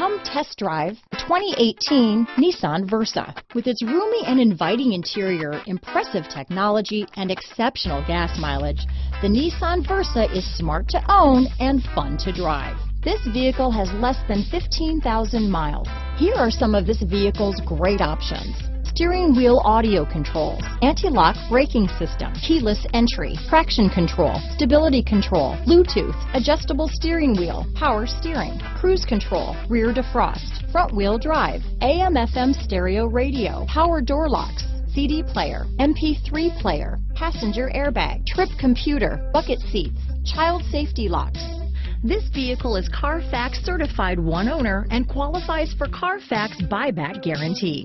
Come test drive 2018 Nissan Versa. With its roomy and inviting interior, impressive technology, and exceptional gas mileage, the Nissan Versa is smart to own and fun to drive. This vehicle has less than 15,000 miles. Here are some of this vehicle's great options: steering wheel audio controls, anti-lock braking system, keyless entry, traction control, stability control, Bluetooth, adjustable steering wheel, power steering, cruise control, rear defrost, front wheel drive, AM/FM stereo radio, power door locks, CD player, MP3 player, passenger airbag, trip computer, bucket seats, child safety locks. This vehicle is Carfax certified one owner and qualifies for Carfax buyback guarantee.